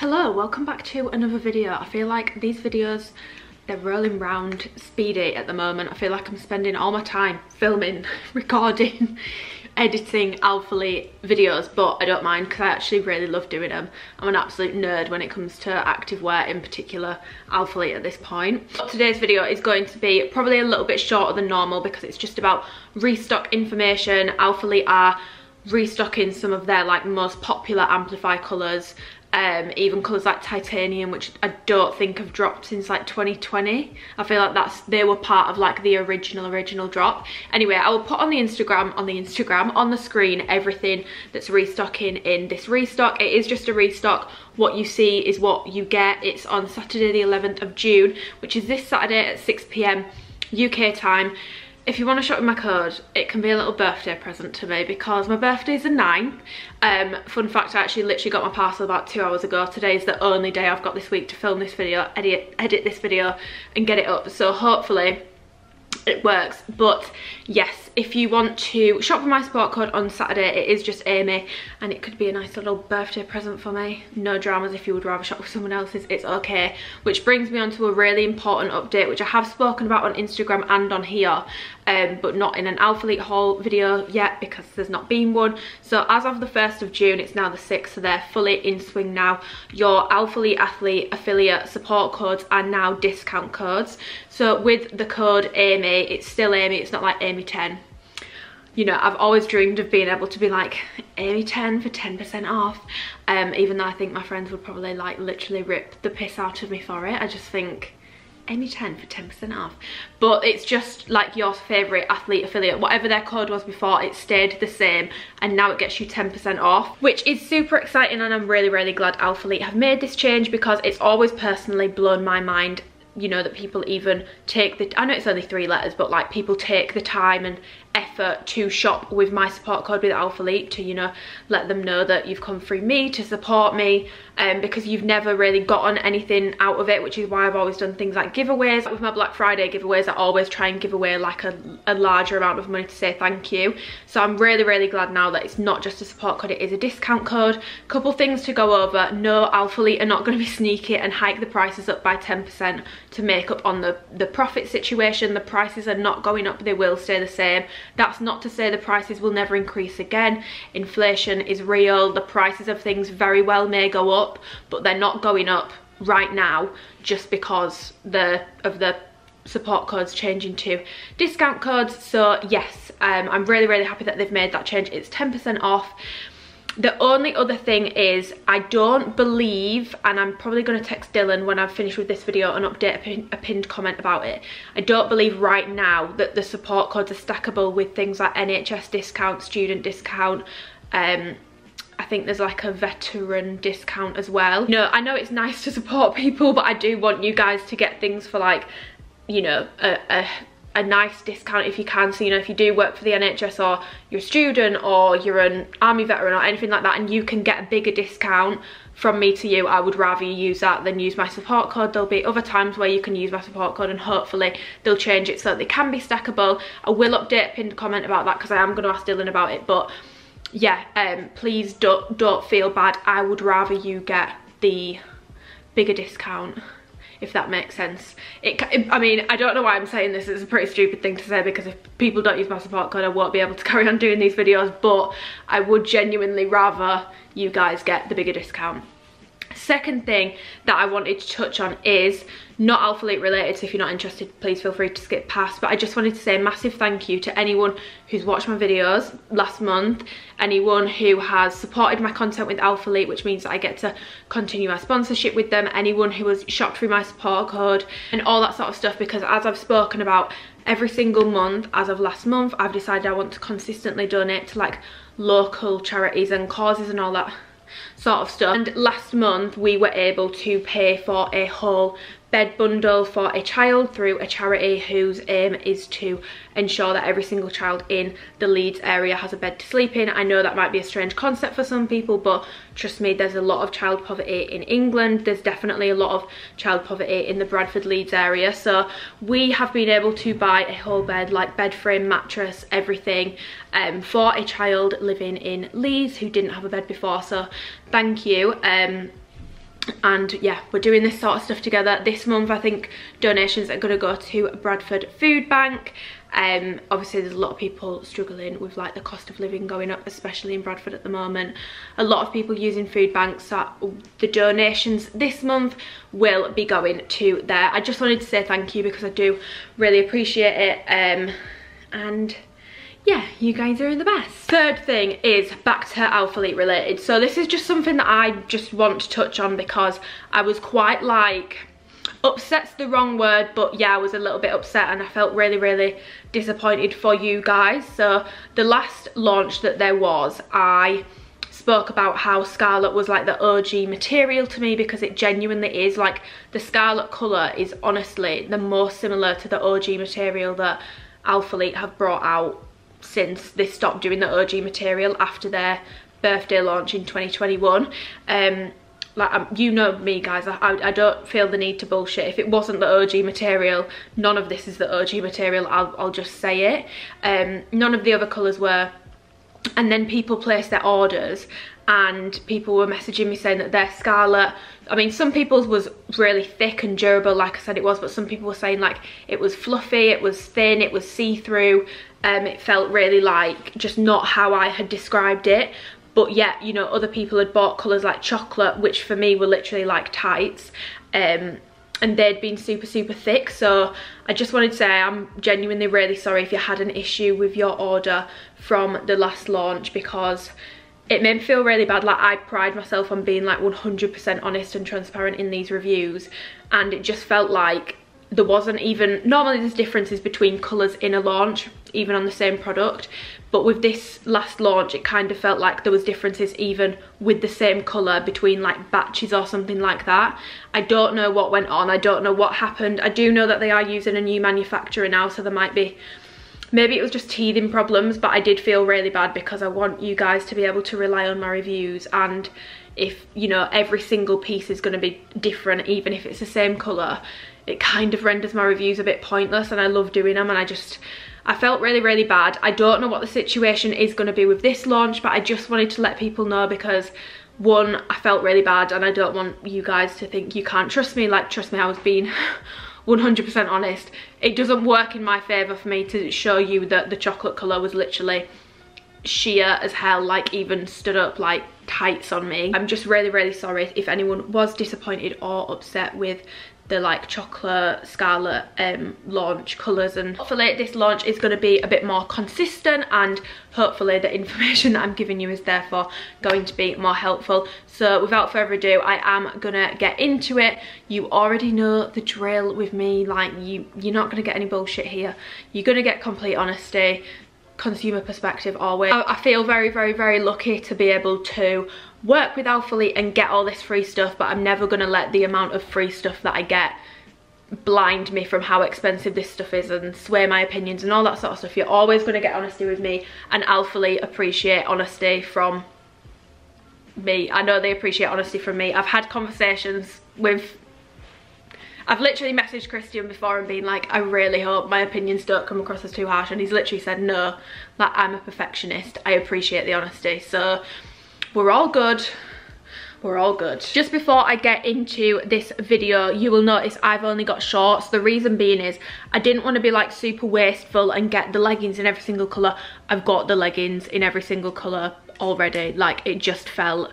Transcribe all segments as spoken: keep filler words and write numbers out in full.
Hello, welcome back to another video. I feel like these videos, they're rolling round speedy at the moment. I feel like I'm spending all my time filming, recording, editing Alphalete videos, but I don't mind because I actually really love doing them. I'm an absolute nerd when it comes to activewear, in particular Alphalete at this point. Today's video is going to be probably a little bit shorter than normal because it's just about restock information. Alphalete are restocking some of their like most popular Amplify colours, um even colours like titanium, which I don't think have dropped since like twenty twenty. I feel like that's they were part of like the original original drop. Anyway, I will put on the Instagram on the Instagram on the screen everything that's restocking in this restock. It is just a restock. What you see is what you get. It's on Saturday the eleventh of June, which is this Saturday at six p m U K time. If you want to shop with my code, it can be a little birthday present to me because my birthday is the ninth. Um, fun fact, I actually literally got my parcel about two hours ago. Today's the only day I've got this week to film this video, edit, edit this video and get it up. So hopefully it works. But yes, if you want to shop with my sport code on Saturday, it is just Amy, and it could be a nice little birthday present for me. No dramas. If you would rather shop with someone else's, it's okay. Which brings me on to a really important update, which I have spoken about on Instagram and on here, um, but not in an Alphalete haul video yet because there's not been one. So as of the first of June, it's now the sixth, so they're fully in swing now. Your Alphalete athlete affiliate support codes are now discount codes. So with the code Amy, it's still Amy, it's not like Amy ten. You know, I've always dreamed of being able to be like Amy ten for ten percent off, um even though I think my friends would probably like literally rip the piss out of me for it. I just think Amy ten for ten percent off. But it's just like your favorite athlete affiliate, whatever their code was before, it stayed the same, and now it gets you ten percent off, which is super exciting. And I'm really really glad Alphalete have made this change because it's always personally blown my mind, you know, that people even take the, I know it's only three letters, but like people take the time and effort to shop with my support code with Alphalete to, you know, let them know that you've come through me to support me, um, because you've never really gotten anything out of it, which is why I've always done things like giveaways. With my Black Friday giveaways, I always try and give away like a, a larger amount of money to say thank you. So I'm really really glad now that it's not just a support code, it is a discount code. Couple things to go over. No, Alphalete are not going to be sneaky and hike the prices up by ten percent to make up on the the profit situation. The prices are not going up, they will stay the same. That's not to say the prices will never increase again. Inflation is real. The prices of things very well may go up, but they're not going up right now just because the of the support codes changing to discount codes. So yes, um, I'm really really happy that they've made that change. It's ten percent off. The only other thing is, I don't believe, and I'm probably going to text Dylan when I've finished with this video and update a, pin, a pinned comment about it, I don't believe right now that the support codes are stackable with things like N H S discount, student discount, um, I think there's like a veteran discount as well. No, I know it's nice to support people, but I do want you guys to get things for like, you know, a... a a nice discount if you can. So you know, if you do work for the N H S or you're a student or you're an army veteran or anything like that and you can get a bigger discount from me to you, I would rather you use that than use my support code. There'll be other times where you can use my support code and hopefully they'll change it so that they can be stackable. I will update a pinned comment about that because I am going to ask Dylan about it. But yeah, um please don't don't feel bad. I would rather you get the bigger discount, if that makes sense. It, I mean, I don't know why I'm saying this. It's a pretty stupid thing to say because if people don't use my support code, I won't be able to carry on doing these videos, but I would genuinely rather you guys get the bigger discount. Second thing that I wanted to touch on is not Alphalete related, so if you're not interested, please feel free to skip past, but I just wanted to say a massive thank you to anyone who's watched my videos last month, anyone who has supported my content with Alphalete, which means that I get to continue my sponsorship with them, anyone who has shopped through my support code and all that sort of stuff, because as I've spoken about, every single month as of last month, I've decided I want to consistently donate to like local charities and causes and all that sort of stuff. And last month we were able to pay for a whole bed bundle for a child through a charity whose aim is to ensure that every single child in the Leeds area has a bed to sleep in. I know that might be a strange concept for some people, but trust me, there's a lot of child poverty in England. There's definitely a lot of child poverty in the Bradford Leeds area. So we have been able to buy a whole bed, like bed frame, mattress, everything, um, for a child living in Leeds who didn't have a bed before. So thank you. Um, And yeah, we're doing this sort of stuff together this month. I think donations are going to go to Bradford Food Bank. Um obviously there's a lot of people struggling with like the cost of living going up, especially in Bradford at the moment. A lot of people using food banks, so the donations this month will be going to there. I just wanted to say thank you because I do really appreciate it. Um and yeah, you guys are the best. Third thing is back to Alphalete related. So this is just something that I just want to touch on because I was quite like, upset's the wrong word, but yeah, I was a little bit upset and I felt really, really disappointed for you guys. So the last launch that there was, I spoke about how scarlet was like the O G material to me because it genuinely is. Like the scarlet colour is honestly the most similar to the O G material that Alphalete have brought out since they stopped doing the O G material after their birthday launch in twenty twenty-one. Um like um, you know me guys, I, I, I don't feel the need to bullshit. If it wasn't the O G material, none of this is the O G material. I'll, I'll just say it. Um none of the other colours were. And then people placed their orders and people were messaging me saying that their scarlet, I mean some people's was really thick and durable like I said it was, but some people were saying like it was fluffy, it was thin, it was see-through. Um it felt really like just not how I had described it. But yet, you know, other people had bought colours like chocolate, which for me were literally like tights, um and they'd been super super thick. So I just wanted to say I'm genuinely really sorry if you had an issue with your order from the last launch, because it made me feel really bad. Like I pride myself on being like one hundred percent honest and transparent in these reviews, and it just felt like there wasn't even, normally there's differences between colours in a launch even on the same product, but with this last launch it kind of felt like there was differences even with the same colour between like batches or something like that. I don't know what went on, I don't know what happened. I do know that they are using a new manufacturer now, so there might be, maybe it was just teething problems, but I did feel really bad because I want you guys to be able to rely on my reviews. And if you know every single piece is going to be different, even if it's the same colour, it kind of renders my reviews a bit pointless, and I love doing them. And I just, I felt really really bad. I don't know what the situation is going to be with this launch, but I just wanted to let people know because one, I felt really bad and I don't want you guys to think you can't trust me. Like trust me, I was being one hundred percent honest. It doesn't work in my favour for me to show you that the chocolate colour was literally sheer as hell, like even stood up like tights on me. I'm just really really sorry if anyone was disappointed or upset with the like chocolate scarlet um launch colours. And hopefully this launch is going to be a bit more consistent, and hopefully the information that I'm giving you is therefore going to be more helpful. So without further ado, I am gonna get into it. You already know the drill with me, like you you're not gonna get any bullshit here. You're gonna get complete honesty, consumer perspective always. I, I feel very very very lucky to be able to work with Alphalete and get all this free stuff, but I'm never going to let the amount of free stuff that I get blind me from how expensive this stuff is and sway my opinions and all that sort of stuff. You're always going to get honesty with me, and Alphalete appreciate honesty from me. I know they appreciate honesty from me. I've had conversations with, I've literally messaged Christian before and been like, I really hope my opinions don't come across as too harsh, and he's literally said no, like I'm a perfectionist, I appreciate the honesty. So we're all good, we're all good. Just before I get into this video, you will notice I've only got shorts. The reason being is I didn't want to be like super wasteful and get the leggings in every single colour. I've got the leggings in every single colour already. Like it just felt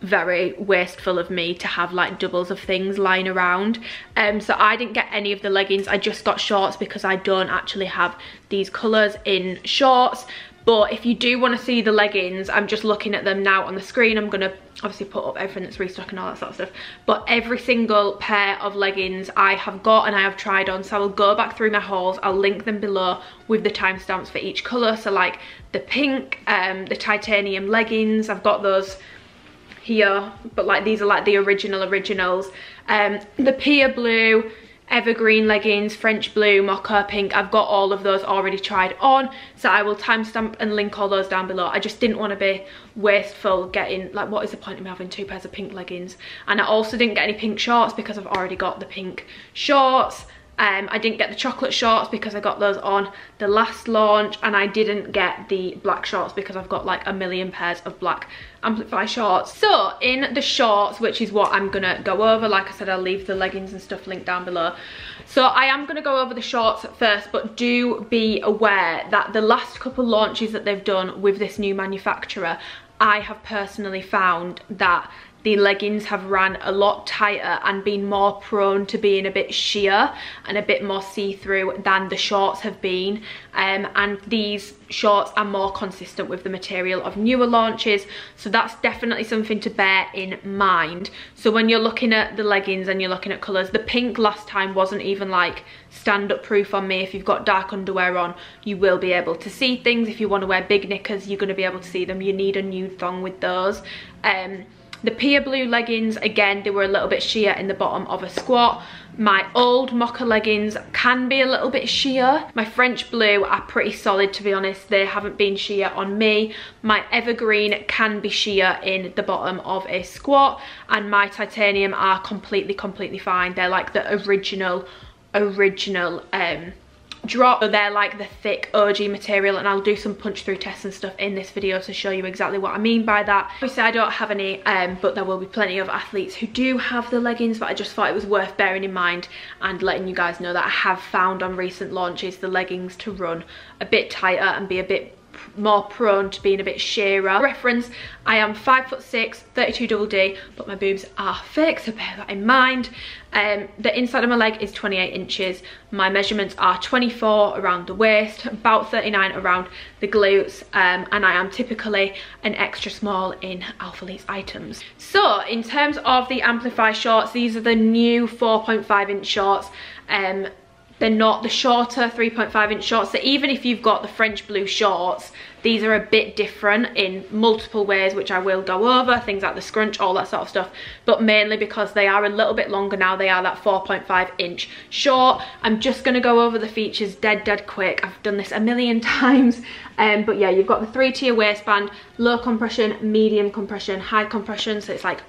very wasteful of me to have like doubles of things lying around. Um so I didn't get any of the leggings, I just got shorts because I don't actually have these colours in shorts. But if you do want to see the leggings, I'm just looking at them now on the screen. I'm gonna obviously put up everything that's restock and all that sort of stuff, but every single pair of leggings I have got and I have tried on, so I'll go back through my hauls. I'll link them below with the timestamps for each colour. So like the pink, um the titanium leggings, I've got those here, but like these are like the original originals. Um the Pier Blue, evergreen leggings, French blue, mocha pink, I've got all of those already tried on, so I will timestamp and link all those down below. I just didn't want to be wasteful getting, like what is the point of me having two pairs of pink leggings? And I also didn't get any pink shorts because I've already got the pink shorts. Um, I didn't get the chocolate shorts because I got those on the last launch, and I didn't get the black shorts because I've got like a million pairs of black Amplify shorts. So in the shorts, which is what I'm gonna go over, like I said, I'll leave the leggings and stuff linked down below. So I am gonna go over the shorts first, but do be aware that the last couple launches that they've done with this new manufacturer, I have personally found that the leggings have ran a lot tighter and been more prone to being a bit sheer and a bit more see-through than the shorts have been, um, and these shorts are more consistent with the material of newer launches, so that's definitely something to bear in mind. So when you're looking at the leggings and you're looking at colours, the pink last time wasn't even like stand-up proof on me. If you've got dark underwear on, you will be able to see things. If you want to wear big knickers, you're going to be able to see them. You need a nude thong with those. Um, The Pier Blue leggings, again, they were a little bit sheer in the bottom of a squat. My old mocha leggings can be a little bit sheer. My French Blue are pretty solid, to be honest. They haven't been sheer on me. My Evergreen can be sheer in the bottom of a squat. And my Titanium are completely, completely fine. They're like the original, original um, drop. So they're like the thick O G material, and I'll do some punch through tests and stuff in this video to show you exactly what I mean by that. Obviously I don't have any, um but there will be plenty of athletes who do have the leggings, but I just thought it was worth bearing in mind and letting you guys know that I have found on recent launches the leggings to run a bit tighter and be a bit more prone to being a bit sheerer. For reference, I am five foot six, thirty-two double D, but my boobs are fake, so bear that in mind. Um, the inside of my leg is twenty-eight inches, my measurements are twenty-four around the waist, about thirty-nine around the glutes, um, and I am typically an extra small in Alphalete's items. So in terms of the Amplify shorts, these are the new four point five inch shorts. Um, They're not the shorter three point five inch shorts. So even if you've got the French Blue shorts, these are a bit different in multiple ways, which I will go over, things like the scrunch, all that sort of stuff, but mainly because they are a little bit longer now. They are that four point five inch short. I'm just going to go over the features dead, dead quick. I've done this a million times. Um, but yeah, you've got the three-tier waistband, low compression, medium compression, high compression. So it's like...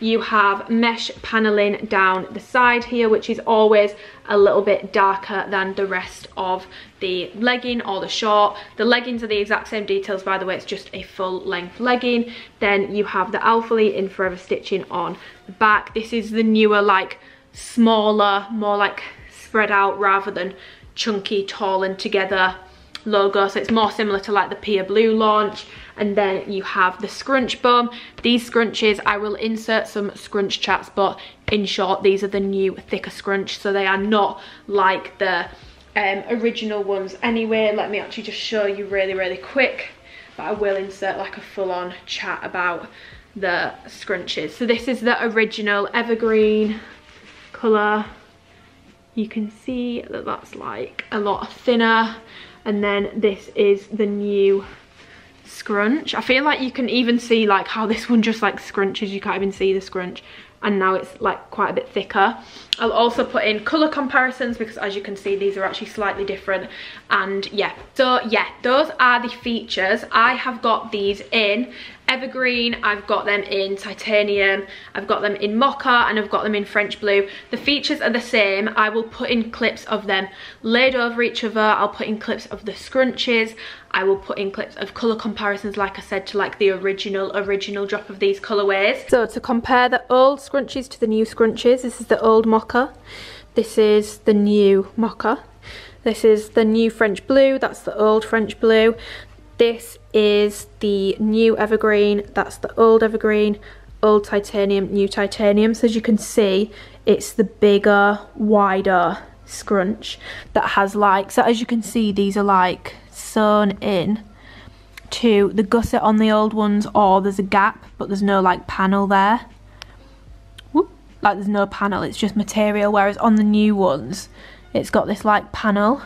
You have mesh paneling down the side here, which is always a little bit darker than the rest of the legging or the short. The leggings are the exact same details, by the way, it's just a full length legging. Then you have the Alphalete in forever stitching on the back. This is the newer, like smaller, more like spread out rather than chunky, tall and together logo, so it's more similar to like the Pier Blue launch. And then you have the scrunch bum. These scrunches, I will insert some scrunch chats, but in short, these are the new thicker scrunch, so they are not like the um original ones. Anyway, let me actually just show you really really quick, but I will insert like a full-on chat about the scrunches. So this is the original Evergreen color. You can see that that's like a lot thinner. And then this is the new scrunch. I feel like you can even see like how this one just like scrunches. You can't even see the scrunch. And now it's like quite a bit thicker. I'll also put in colour comparisons because as you can see, these are actually slightly different. And yeah, so yeah, those are the features. I have got these in Evergreen, I've got them in Titanium, I've got them in Mocha, and I've got them in French Blue. The features are the same. I will put in clips of them laid over each other. I'll put in clips of the scrunches. I will put in clips of colour comparisons, like I said, to like the original, original drop of these colourways. So to compare the old scrunches to the new scrunches, this is the old Mocha, this is the new Mocha, this is the new French Blue, that's the old French Blue, this is the new Evergreen, that's the old Evergreen, old Titanium, new Titanium. So as you can see, it's the bigger, wider scrunch that has like, so as you can see, these are like sewn in to the gusset on the old ones, or there's a gap, but there's no like panel there. Whoop. Like there's no panel, it's just material, whereas on the new ones, it's got this like panel.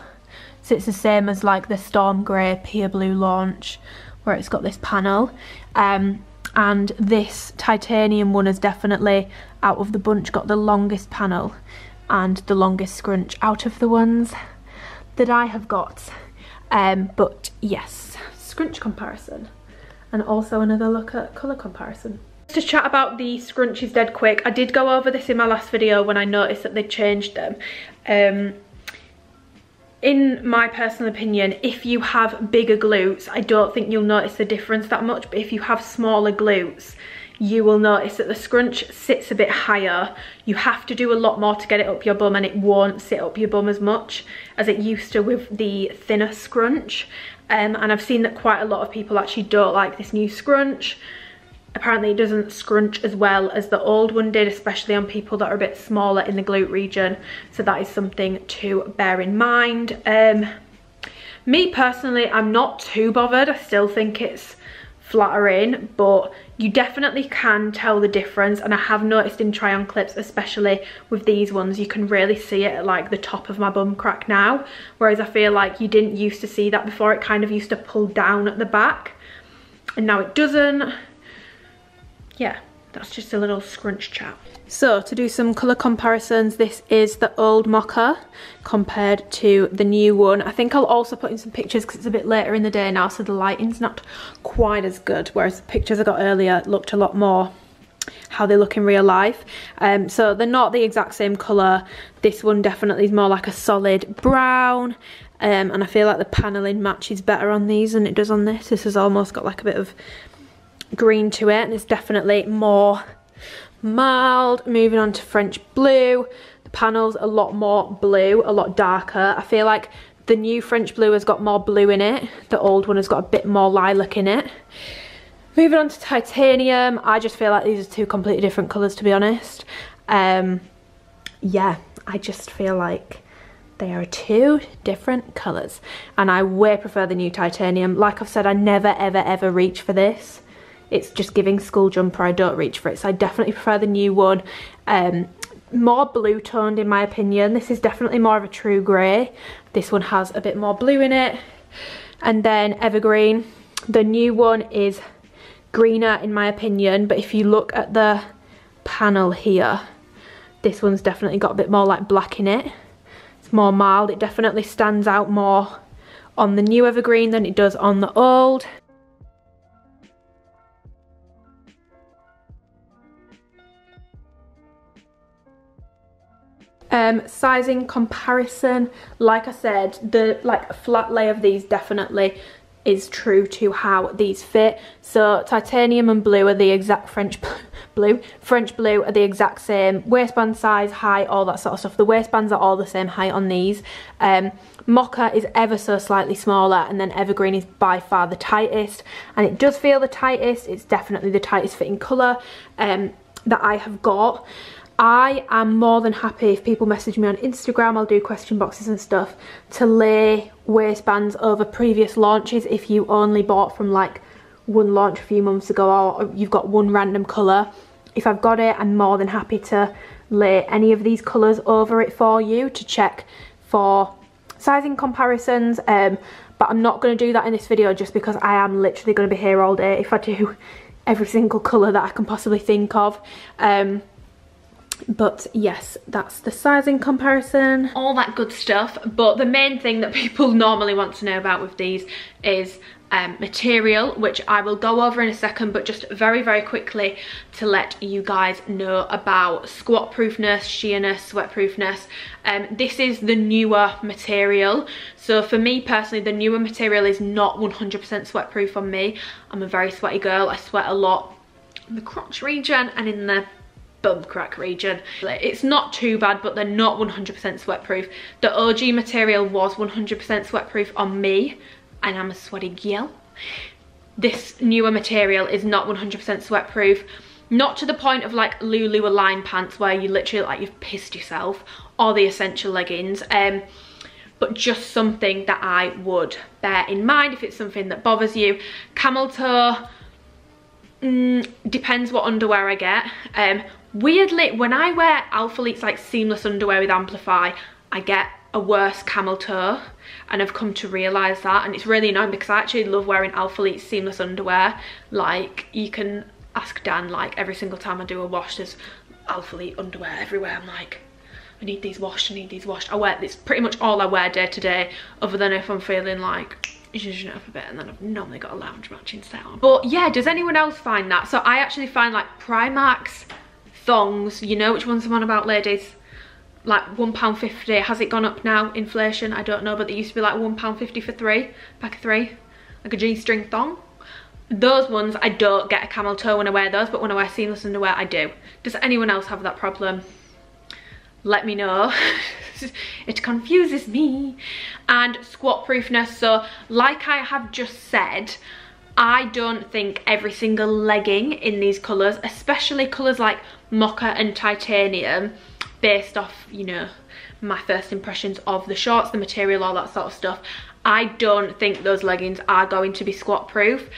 So it's the same as like the Storm Grey Pier Blue launch, where it's got this panel. Um, and this Titanium one is definitely, out of the bunch, got the longest panel and the longest scrunch out of the ones that I have got. Um, but yes, scrunch comparison. And also another look at colour comparison. To chat about the scrunchies dead quick, I did go over this in my last video when I noticed that they changed them. Um, in my personal opinion, if you have bigger glutes, I don't think you'll notice the difference that much, but if you have smaller glutes, you will notice that the scrunch sits a bit higher. You have to do a lot more to get it up your bum, and it won't sit up your bum as much as it used to with the thinner scrunch. Um, and I've seen that quite a lot of people actually don't like this new scrunch. Apparently it doesn't scrunch as well as the old one did, especially on people that are a bit smaller in the glute region. So that is something to bear in mind. Um, me personally, I'm not too bothered. I still think it's flattering, but you definitely can tell the difference, and I have noticed in try on clips, especially with these ones, you can really see it at like the top of my bum crack now, whereas I feel like you didn't used to see that before. It kind of used to pull down at the back and now it doesn't. Yeah, that's just a little scrunch chat. So to do some colour comparisons, this is the old mocha compared to the new one. I think I'll also put in some pictures because it's a bit later in the day now, so the lighting's not quite as good, whereas the pictures I got earlier looked a lot more how they look in real life. Um, so they're not the exact same colour. This one definitely is more like a solid brown, um, and I feel like the panelling matches better on these than it does on this. This has almost got like a bit of green to it, and it's definitely more mild. Moving on to French blue, the panel's a lot more blue, a lot darker. I feel like the new French blue has got more blue in it, the old one has got a bit more lilac in it. Moving on to titanium, I just feel like these are two completely different colours, to be honest. Um, yeah, I just feel like they are two different colours, and I way prefer the new titanium. Like I've said, I never ever ever reach for this. It's just giving school jumper, I don't reach for it, so I definitely prefer the new one. Um, more blue toned in my opinion. This is definitely more of a true grey. This one has a bit more blue in it. And then evergreen, the new one is greener in my opinion, but if you look at the panel here, this one's definitely got a bit more like black in it. It's more mild. It definitely stands out more on the new evergreen than it does on the old. Um, sizing comparison, like I said, the like flat lay of these definitely is true to how these fit. So titanium and blue are the exact French blue. French blue are the exact same waistband size, height, all that sort of stuff. The waistbands are all the same height on these. Um, mocha is ever so slightly smaller, and then evergreen is by far the tightest, and it does feel the tightest. It's definitely the tightest fitting colour um, that I have got. I am more than happy if people message me on Instagram, I'll do question boxes and stuff, to lay waistbands over previous launches if you only bought from like one launch a few months ago, or you've got one random colour. If I've got it, I'm more than happy to lay any of these colours over it for you to check for sizing comparisons, um, but I'm not going to do that in this video just because I am literally going to be here all day if I do every single colour that I can possibly think of. Um, But yes, that's the sizing comparison, all that good stuff. But the main thing that people normally want to know about with these is um, material, which I will go over in a second, but just very, very quickly to let you guys know about squat proofness, sheerness, sweat proofness. Um, this is the newer material. So for me personally, the newer material is not one hundred percent sweat proof on me. I'm a very sweaty girl. I sweat a lot in the crotch region and in the bum crack region. It's not too bad, but they're not one hundred percent sweat proof. The O G material was one hundred percent sweat proof on me, and I'm a sweaty girl. This newer material is not one hundred percent sweat proof, not to the point of like Lulu Align pants where you literally like you've pissed yourself, or the essential leggings, um but just something that I would bear in mind if it's something that bothers you. Camel toe, mm, depends what underwear I get. um Weirdly, when I wear Alphalete's like seamless underwear with Amplify, I get a worse camel toe, and I've come to realise that, and it's really annoying because I actually love wearing Alphalete's seamless underwear. Like, you can ask Dan, like every single time I do a wash, there's Alphalete underwear everywhere. I'm like, I need these washed, I need these washed. I wear, it's pretty much all I wear day to day, other than if I'm feeling like zhuzhing it up a bit, and then I've normally got a lounge matching set on. But yeah, does anyone else find that? So I actually find like Primark's thongs, you know which ones I'm on about, ladies, like one pound fifty. Has it gone up now, inflation? I don't know, but they used to be like one pound fifty for three, pack of three, like a G-string thong. Those ones, I don't get a camel toe when I wear those, but when I wear seamless underwear, I do. Does anyone else have that problem? Let me know. It confuses me. And squat proofness. So like I have just said, I don't think every single legging in these colours, especially colours like mocha and titanium, based off, you know, my first impressions of the shorts, the material, all that sort of stuff, I don't think those leggings are going to be squat proof.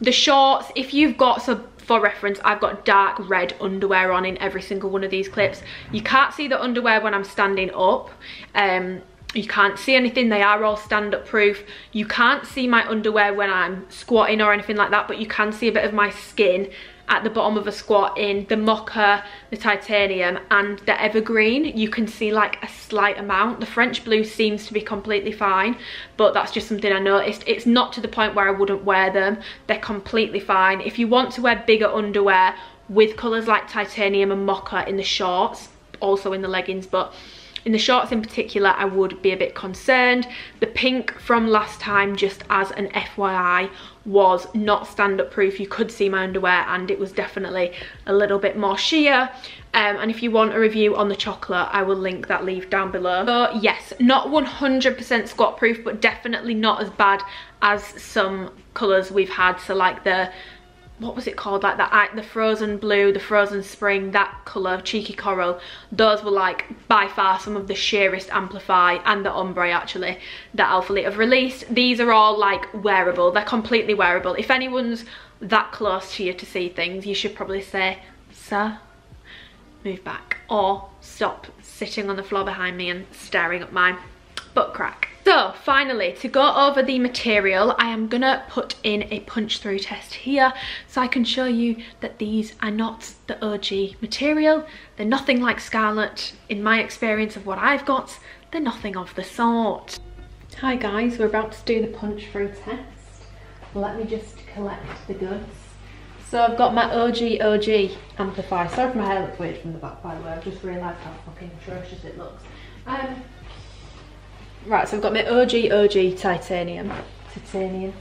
The shorts, if you've got, so for reference, I've got dark red underwear on in every single one of these clips. You can't see the underwear when I'm standing up. Um, you can't see anything. They are all stand-up proof. You can't see my underwear when I'm squatting or anything like that, but you can see a bit of my skin at the bottom of a squat in the mocha, the titanium, and the evergreen. You can see like a slight amount. The French blue seems to be completely fine, but that's just something I noticed. It's not to the point where I wouldn't wear them. They're completely fine. If you want to wear bigger underwear with colours like titanium and mocha in the shorts, also in the leggings, but in the shorts in particular, I would be a bit concerned. The pink from last time, just as an F Y I, was not stand-up proof. You could see my underwear and it was definitely a little bit more sheer. Um, and if you want a review on the chocolate, I will link that leave down below. But yes, not one hundred percent squat proof, but definitely not as bad as some colours we've had. So like the, what was it called? Like the, the frozen blue, the frozen spring, that colour, cheeky coral. Those were like by far some of the sheerest Amplify and the ombre actually that Alphalete have released. These are all like wearable. They're completely wearable. If anyone's that close to you to see things, you should probably say, sir, move back, or stop sitting on the floor behind me and staring at my butt crack. So finally, to go over the material, I am gonna put in a punch through test here so I can show you that these are not the O G material. They're nothing like Scarlett. In my experience of what I've got, they're nothing of the sort. Hi guys, we're about to do the punch through test. Let me just collect the goods. So I've got my O G O G Amplify. Sorry if my hair looks weird from the back, by the way. I've just realised how fucking atrocious it looks. Um, Right, so I've got my O G O G titanium, titanium,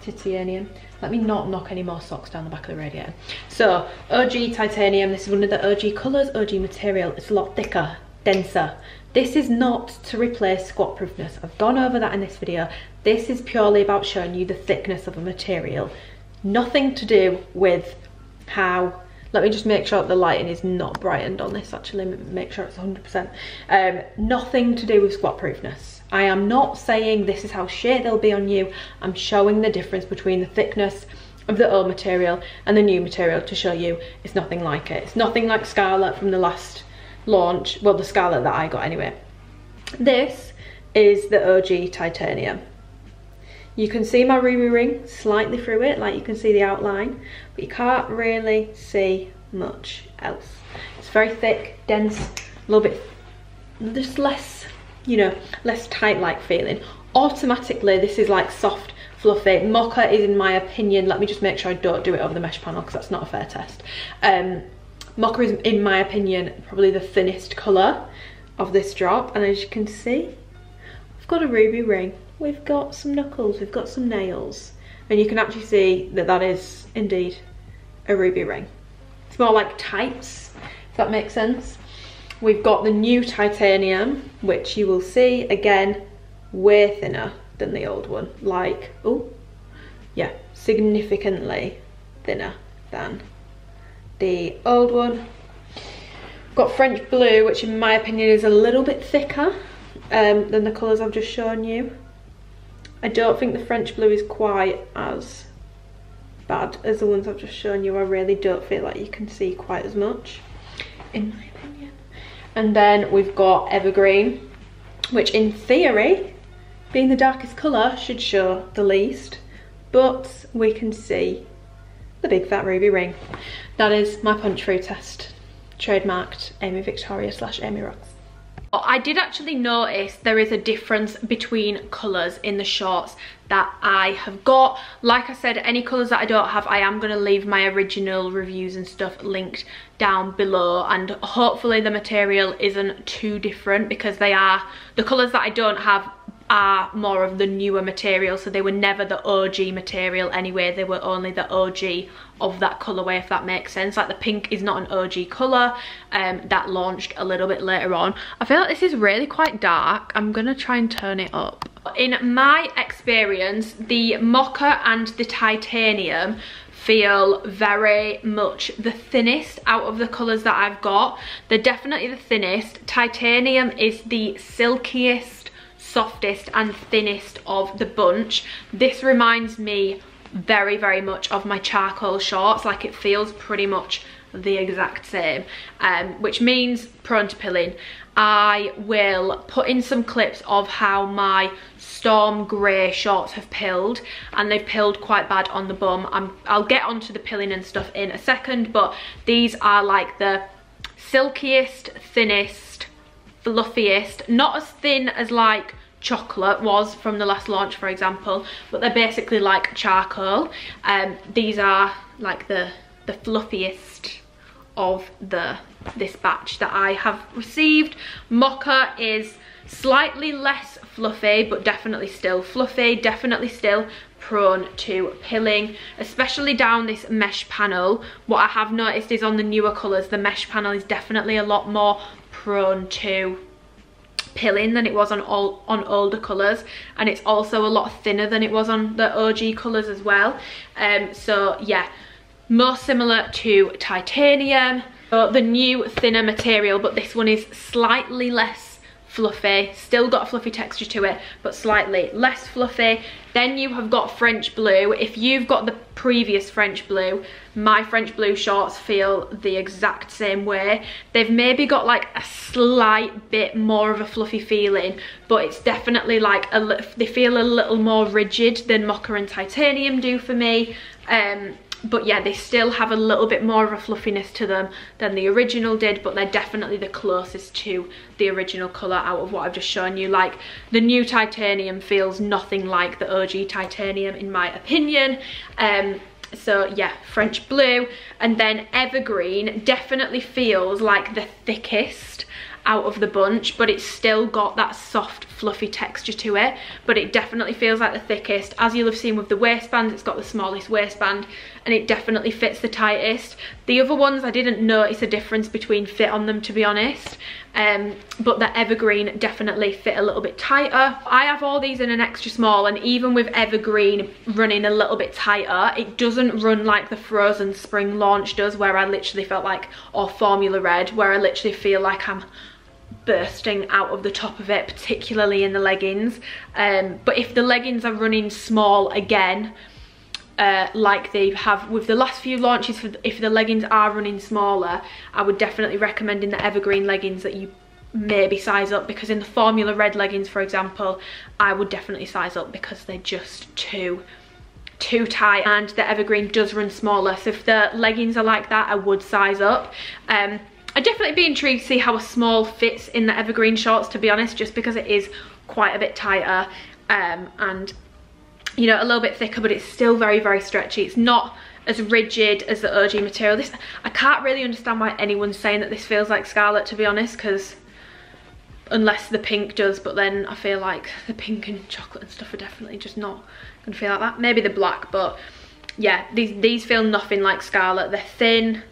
titanium. Let me not knock any more socks down the back of the radiator. So O G titanium, this is one of the O G colours, O G material. It's a lot thicker, denser. This is not to replace squat proofness. I've gone over that in this video. This is purely about showing you the thickness of a material. Nothing to do with how, let me just make sure that the lighting is not brightened on this, actually, make sure it's one hundred percent. Um, nothing to do with squat proofness. I am not saying this is how sheer they'll be on you. I'm showing the difference between the thickness of the old material and the new material to show you it's nothing like it. It's nothing like Scarlett from the last launch, well, the Scarlett that I got anyway. This is the O G titanium. You can see my Ruru ring slightly through it, like you can see the outline, but you can't really see much else. It's very thick, dense, a little bit, just less, you know, less tight-like feeling. Automatically, this is like soft, fluffy. Mocha is, in my opinion, let me just make sure I don't do it over the mesh panel because that's not a fair test. Um, mocha is, in my opinion, probably the thinnest colour of this drop. And as you can see, I've got a ruby ring. We've got some knuckles, we've got some nails, and you can actually see that that is indeed a ruby ring. It's more like tights, if that makes sense. We've got the new titanium, which you will see again way thinner than the old one, like, oh yeah, significantly thinner than the old one. We've got French blue, which in my opinion is a little bit thicker um, than the colours I've just shown you. I don't think the French blue is quite as bad as the ones I've just shown you. I really don't feel like you can see quite as much, in my opinion. And then we've got evergreen, which in theory, being the darkest colour, should show the least, but we can see the big fat ruby ring. That is my punch through test, trademarked Amy Victoria slash Amy Rocks. I did actually notice there is a difference between colours in the shorts that I have got. Like I said, any colours that I don't have, I am going to leave my original reviews and stuff linked down below, and hopefully the material isn't too different, because they are, the colours that I don't have are more of the newer material, so they were never the O G material anyway. They were only the O G of that colourway, if that makes sense. Like the pink is not an O G colour, um, that launched a little bit later on. I feel like this is really quite dark. I'm gonna try and turn it up. In my experience, the Mocha and the Titanium feel very much the thinnest out of the colours that I've got. They're definitely the thinnest. Titanium is the silkiest, softest and thinnest of the bunch. This reminds me very very much of my charcoal shorts. Like it feels pretty much the exact same, um, which means prone to pilling. I will put in some clips of how my storm grey shorts have pilled, and they've pilled quite bad on the bum. I'm, I'll get onto the pilling and stuff in a second, but these are like the silkiest, thinnest, fluffiest. Not as thin as like chocolate was from the last launch, for example, but they're basically like charcoal. Um these are like the the fluffiest of the this batch that I have received. Mocha is slightly less fluffy, but definitely still fluffy, definitely still prone to pilling, especially down this mesh panel. What I have noticed is on the newer colours, the mesh panel is definitely a lot more prone to pilling than it was on all on older colours, and it's also a lot thinner than it was on the O G colours as well. Um so yeah, more similar to Titanium, so the new thinner material, but this one is slightly less fluffy, still got a fluffy texture to it, but slightly less fluffy. Then you have got French Blue. If you've got the previous French Blue, my French Blue shorts feel the exact same way. They've maybe got like a slight bit more of a fluffy feeling, but it's definitely like a, they feel a little more rigid than Mocha and Titanium do for me. Um, but yeah, they still have a little bit more of a fluffiness to them than the original did, but they're definitely the closest to the original colour out of what I've just shown you. Like the new Titanium feels nothing like the O G Titanium in my opinion. Um so yeah, French Blue. And then Evergreen definitely feels like the thickest out of the bunch, but it's still got that soft fluffy texture to it, but it definitely feels like the thickest. As you'll have seen with the waistband, it's got the smallest waistband and it definitely fits the tightest. The other ones, I didn't notice a difference between fit on them, to be honest, um but the Evergreen definitely fit a little bit tighter. I have all these in an extra small, and even with Evergreen running a little bit tighter, it doesn't run like the Frozen Spring launch does, where I literally felt like, or Formula Red, where I literally feel like I'm bursting out of the top of it, particularly in the leggings. Um but if the leggings are running small again, uh like they have with the last few launches, if the leggings are running smaller, I would definitely recommend in the Evergreen leggings that you maybe size up, because in the Formula Red leggings, for example, I would definitely size up because they're just too too tight, and the Evergreen does run smaller. So if the leggings are like that, I would size up. um I'd definitely be intrigued to see how a small fits in the Evergreen shorts, to be honest, just because it is quite a bit tighter, um, and, you know, a little bit thicker, but it's still very, very stretchy. It's not as rigid as the O G material. This, I can't really understand why anyone's saying that this feels like Scarlet, to be honest, because unless the pink does, but then I feel like the pink and chocolate and stuff are definitely just not going to feel like that. Maybe the black, but yeah, these, these feel nothing like Scarlet. They're thin.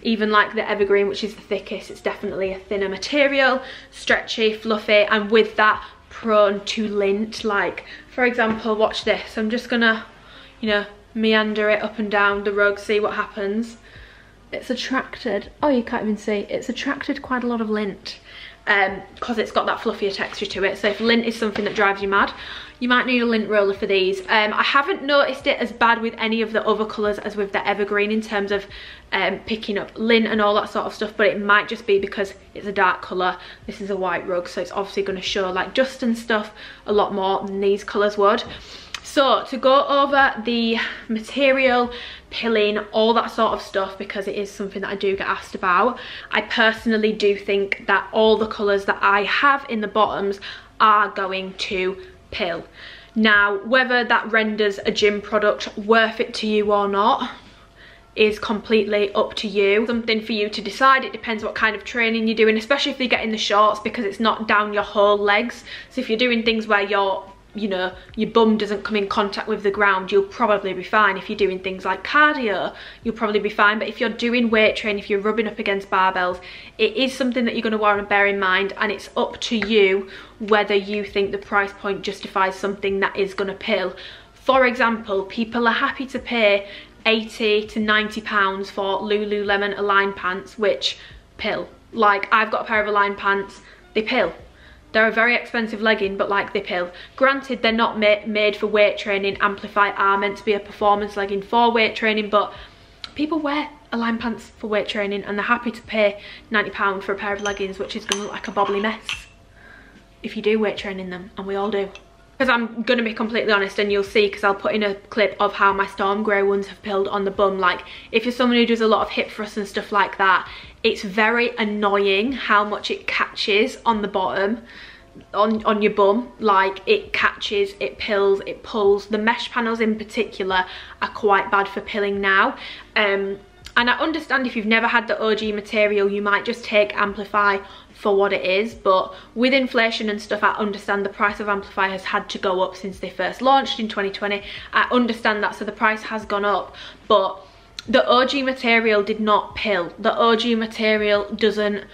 Even like the Evergreen, which is the thickest, it's definitely a thinner material, stretchy, fluffy, and with that, prone to lint. Like, for example, watch this. I'm just gonna, you know, meander it up and down the rug, see what happens. It's attracted, oh, you can't even see, it's attracted quite a lot of lint, um, because it's got that fluffier texture to it. So if lint is something that drives you mad, you might need a lint roller for these. Um, I haven't noticed it as bad with any of the other colours as with the Evergreen in terms of um, picking up lint and all that sort of stuff, but it might just be because it's a dark colour. This is a white rug, so it's obviously going to show like dust and stuff a lot more than these colours would. So to go over the material, pilling, all that sort of stuff, because it is something that I do get asked about. I personally do think that all the colours that I have in the bottoms are going to pill. Now, whether that renders a gym product worth it to you or not is completely up to you. Something for you to decide. It depends what kind of training you're doing, especially if you're getting the shorts, because it's not down your whole legs. So if you're doing things where you're, you know, your bum doesn't come in contact with the ground, you'll probably be fine. If you're doing things like cardio, you'll probably be fine. But if you're doing weight training, if you're rubbing up against barbells, it is something that you're going to want to bear in mind, and it's up to you whether you think the price point justifies something that is going to pill. For example, people are happy to pay eighty to ninety pounds for Lululemon Align pants, which pill. Like, I've got a pair of Align pants, they pill. They're a very expensive legging, but like, they pill. Granted, they're not ma made for weight training. Amplify are meant to be a performance legging for weight training, but people wear Align pants for weight training and they're happy to pay ninety pounds for a pair of leggings, which is gonna look like a bobbly mess if you do weight training them, and we all do. Because I'm going to be completely honest, and you'll see, because I'll put in a clip of how my storm grey ones have pilled on the bum. Like, if you're someone who does a lot of hip thrusts and stuff like that, it's very annoying how much it catches on the bottom, on, on your bum. Like, it catches, it pills, it pulls. The mesh panels in particular are quite bad for pilling now. Um, and I understand if you've never had the O G material, you might just take Amplify for what it is, but with inflation and stuff, I understand the price of Amplify has had to go up since they first launched in twenty twenty. I understand that, so the price has gone up, but the O G material did not pill. The O G material doesn't,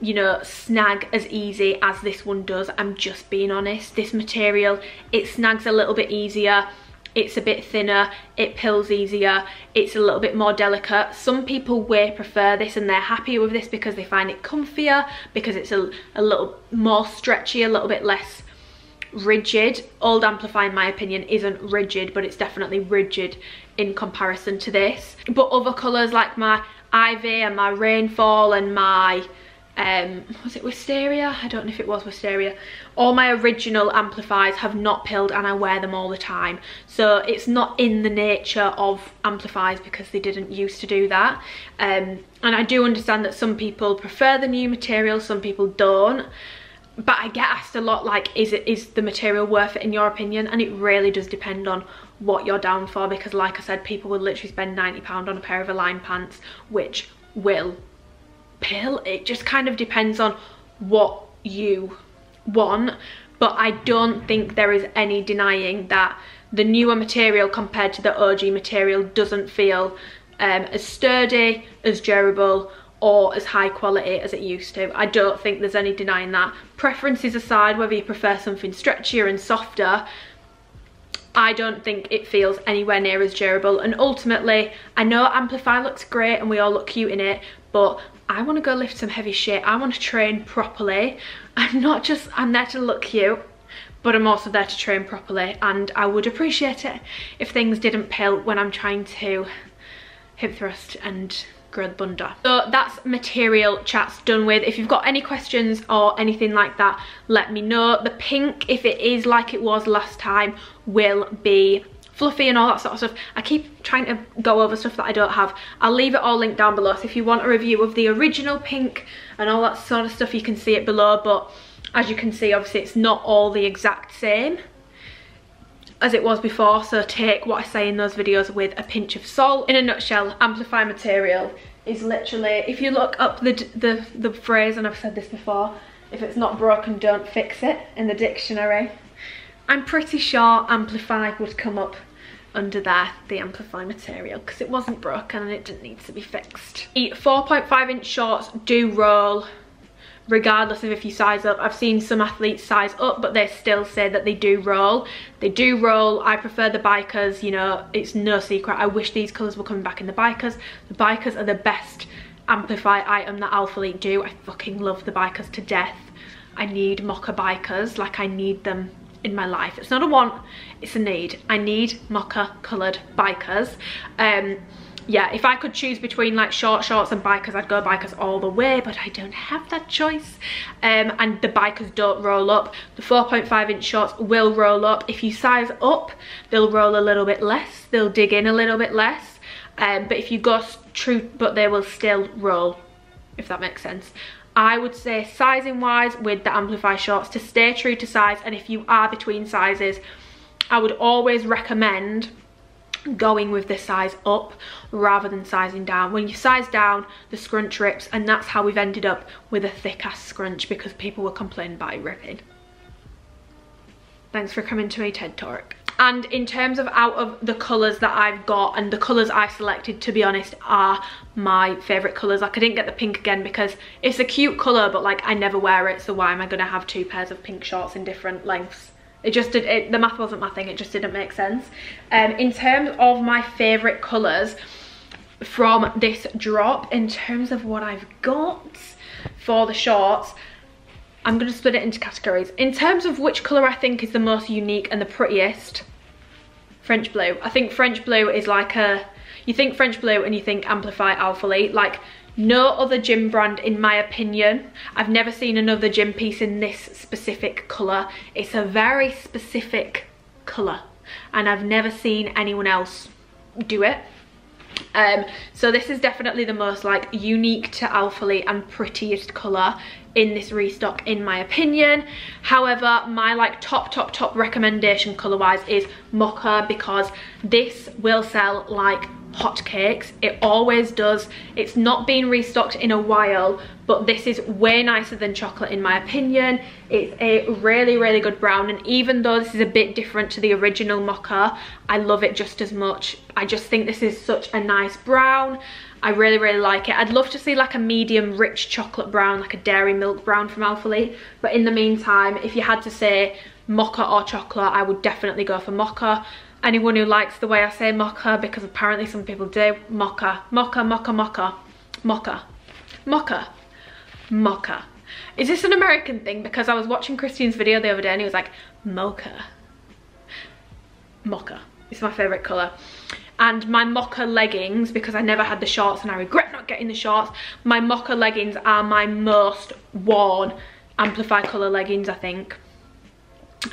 you know, snag as easy as this one does. I'm just being honest. This material, it snags a little bit easier. It's a bit thinner, it pills easier, it's a little bit more delicate. Some people way prefer this and they're happier with this because they find it comfier, because it's a, a little more stretchy, a little bit less rigid. Old Amplify, in my opinion, isn't rigid, but it's definitely rigid in comparison to this. But other colours like my Ivy and my Rainfall and my... Um, was it Wisteria? I don't know if it was Wisteria. All my original Amplifies have not pilled, and I wear them all the time. So it's not in the nature of Amplifies, because they didn't used to do that. Um, and I do understand that some people prefer the new material, some people don't. But I get asked a lot, like, is it is the material worth it in your opinion? And it really does depend on what you're down for, because like I said, people will literally spend ninety pounds on a pair of Align pants, which will pill. It just kind of depends on what you want, but I don't think there is any denying that the newer material compared to the O G material doesn't feel um, as sturdy, as durable, or as high quality as it used to. I don't think there's any denying that. Preferences aside, whether you prefer something stretchier and softer, I don't think it feels anywhere near as durable. And ultimately, I know Amplify looks great and we all look cute in it, but I want to go lift some heavy shit. I want to train properly. I'm not just, I'm there to look cute, but I'm also there to train properly. And I would appreciate it if things didn't pill when I'm trying to hip thrust and grow the bunda. So that's material chats done with. If you've got any questions or anything like that, let me know. The pink, if it is like it was last time, will be fluffy and all that sort of stuff. I keep trying to go over stuff that I don't have. I'll leave it all linked down below, so if you want a review of the original pink and all that sort of stuff, you can see it below. But as you can see, obviously it's not all the exact same as it was before, so take what I say in those videos with a pinch of salt. In a nutshell, Amplify material is literally, if you look up the the, the phrase, and I've said this before, if it's not broken, don't fix it, in the dictionary, I'm pretty sure Amplify would come up under there, the Amplify material, because it wasn't broken and it didn't need to be fixed. The four point five inch shorts do roll regardless of if you size up. I've seen some athletes size up, but they still say that they do roll. They do roll. I prefer the bikers, you know, it's no secret. I wish these colours were coming back in the bikers. The bikers are the best Amplify item that Alphalete do. I fucking love the bikers to death. I need mocha bikers, like I need them in my life. It's not a want, it's a need. I need mocha coloured bikers. Um, yeah, if I could choose between like short shorts and bikers, I'd go bikers all the way, but I don't have that choice. Um, and the bikers don't roll up. The four point five inch shorts will roll up. If you size up, they'll roll a little bit less. They'll dig in a little bit less. Um, but if you go true, but they will still roll, if that makes sense. I would say sizing wise with the Amplify shorts, to stay true to size, and if you are between sizes, I would always recommend going with the size up rather than sizing down. When you size down, the scrunch rips, and that's how we've ended up with a thick ass scrunch because people were complaining about it ripping. Thanks for coming to my TED Talk. And in terms of out of the colours that I've got, and the colours I selected, to be honest, are my favourite colours. Like, I didn't get the pink again because it's a cute colour, but like I never wear it, so why am I going to have two pairs of pink shorts in different lengths? It just did, it, the math wasn't my thing, it just didn't make sense. Um, in terms of my favourite colours from this drop, in terms of what I've got for the shorts, I'm going to split it into categories. In terms of which colour I think is the most unique and the prettiest, French blue. I think French blue is like a, you think French blue and you think Amplify Alphalete. Like, no other gym brand, in my opinion, I've never seen another gym piece in this specific colour. It's a very specific colour, and I've never seen anyone else do it. Um, so this is definitely the most like unique to Alphalete and prettiest colour in this restock, in my opinion. However, my like top top top recommendation colour wise is mocha, because this will sell like hotcakes. It always does. It's not been restocked in a while, but this is way nicer than chocolate, in my opinion. It's a really really good brown, and even though this is a bit different to the original mocha, I love it just as much. I just think this is such a nice brown. I really really like it. I'd love to see like a medium rich chocolate brown, like a dairy milk brown from Alphalete, but in the meantime, if you had to say mocha or chocolate, I would definitely go for mocha. Anyone who likes the way I say mocha, because apparently some people do, mocha, mocha, mocha, mocha, mocha, mocha, mocha. Is this an American thing? Because I was watching Christian's video the other day and he was like, mocha, mocha. It's my favourite colour. And my mocha leggings, because I never had the shorts and I regret not getting the shorts, my mocha leggings are my most worn Amplify colour leggings, I think.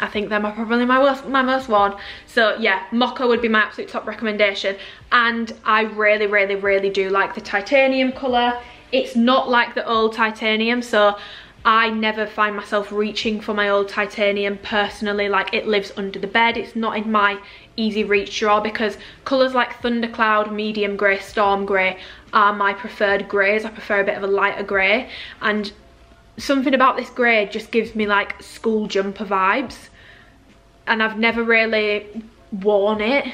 I think they're my, probably my worst, my most worn. So yeah, mocha would be my absolute top recommendation. And I really, really, really do like the titanium colour. It's not like the old titanium, so I never find myself reaching for my old titanium personally. Like, it lives under the bed. It's not in my easy reach drawer, because colours like thundercloud, medium grey, storm grey are my preferred greys. I prefer a bit of a lighter grey, and something about this grey just gives me like school jumper vibes, and I've never really worn it